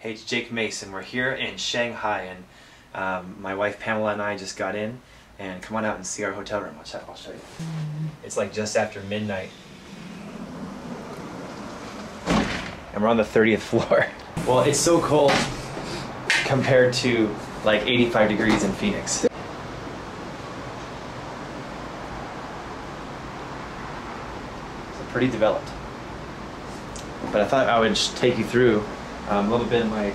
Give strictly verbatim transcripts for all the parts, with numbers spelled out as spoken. Hey, it's Jake Mace, and we're here in Shanghai, and um, my wife Pamela and I just got in, and come on out and see our hotel room. I'll show, I'll show you. It's like just after midnight. And we're on the thirtieth floor. Well, it's so cold compared to like eighty-five degrees in Phoenix. It's pretty developed. But I thought I would just take you through Um, a little bit of my,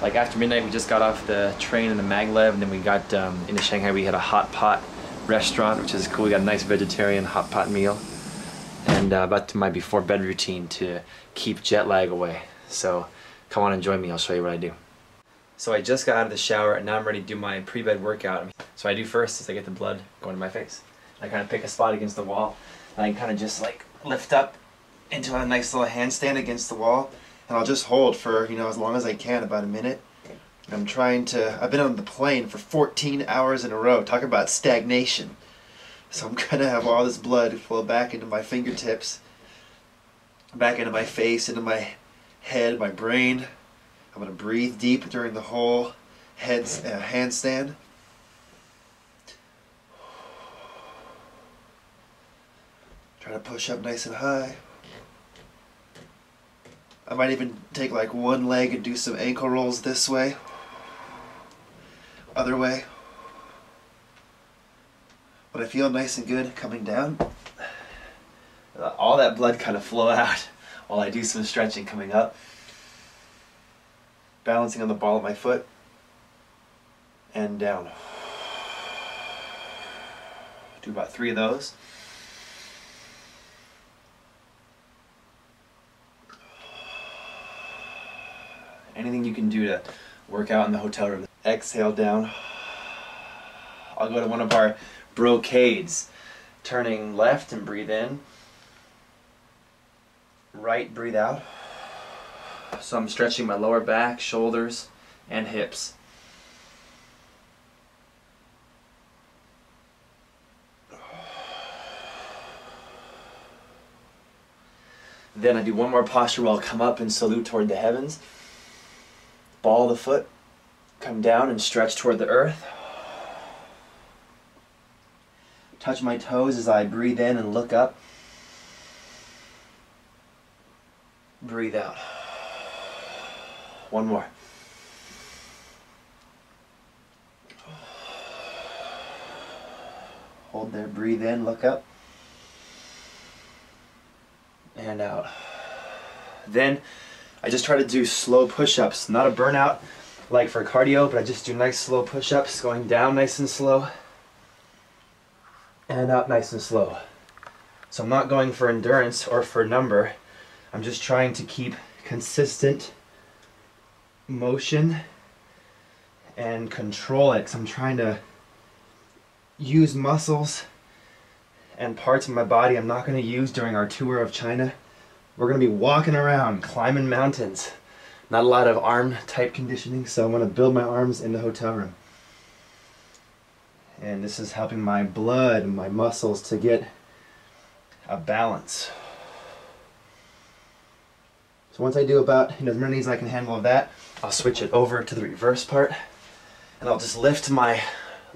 like after midnight we just got off the train in the maglev, and then we got um, into Shanghai. We had a hot pot restaurant, which is cool. We got a nice vegetarian hot pot meal, and uh, about to my before bed routine to keep jet lag away. So come on and join me, I'll show you what I do. So I just got out of the shower and now I'm ready to do my pre-bed workout. So what I do first is I get the blood going to my face. I kind of pick a spot against the wall, and I kind of just like lift up into a nice little handstand against the wall. And I'll just hold for, you know, as long as I can, about a minute. I'm trying to, I've been on the plane for fourteen hours in a row. Talk about stagnation. So I'm going to have all this blood flow back into my fingertips, back into my face, into my head, my brain. I'm going to breathe deep during the whole head uh, handstand. Try to push up nice and high. I might even take like one leg and do some ankle rolls this way, other way. When I feel nice and good coming down, all that blood kind of flow out while I do some stretching coming up. Balancing on the ball of my foot and down. Do about three of those. Anything you can do to work out in the hotel room. Exhale down. I'll go to one of our Brocades. Turning left and breathe in. Right, breathe out. So I'm stretching my lower back, shoulders, and hips. Then I do one more posture where I'll come up and salute toward the heavens. Ball of the foot, come down and stretch toward the earth. Touch my toes as I breathe in and look up. Breathe out. One more. Hold there, breathe in, look up. And out. Then I just try to do slow push-ups, not a burnout like for cardio, but I just do nice slow push-ups, going down nice and slow and up nice and slow. So I'm not going for endurance or for number. I'm just trying to keep consistent motion and control it, because I'm trying to use muscles and parts of my body I'm not going to use during our tour of China. We're going to be walking around, climbing mountains. Not a lot of arm type conditioning, so I'm going to build my arms in the hotel room. And this is helping my blood and my muscles to get a balance. So once I do about, you know, as many as I can handle of that, I'll switch it over to the reverse part. And I'll just lift my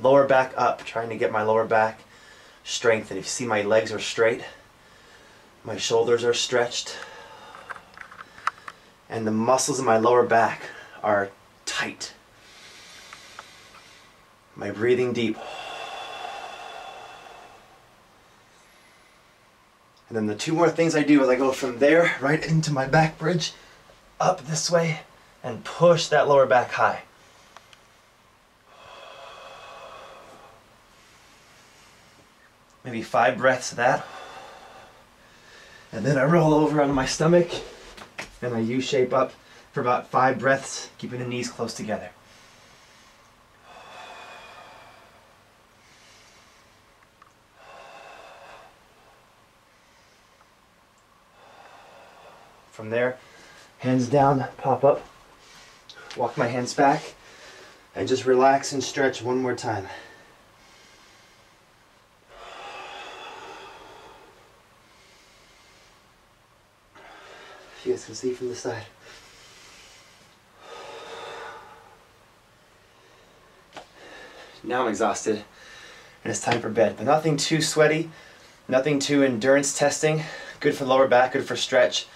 lower back up, trying to get my lower back strengthened. If you see, my legs are straight. My shoulders are stretched, and the muscles in my lower back are tight. My breathing deep. And then the two more things I do is I go from there right into my back bridge, up this way, and push that lower back high. Maybe five breaths of that. And then I roll over onto my stomach, and I U-shape up for about five breaths, keeping the knees close together. From there, hands down, pop up, walk my hands back, and just relax and stretch one more time. You guys can see from the side. now I'm exhausted and it's time for bed. But nothing too sweaty, nothing too endurance testing. Good for lower back, good for stretch.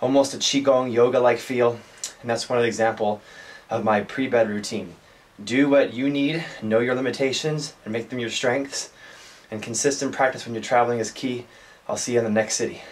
Almost a Qigong yoga-like feel. And that's one example of my pre-bed routine. Do what you need, know your limitations, and make them your strengths. And consistent practice when you're traveling is key. I'll see you in the next city.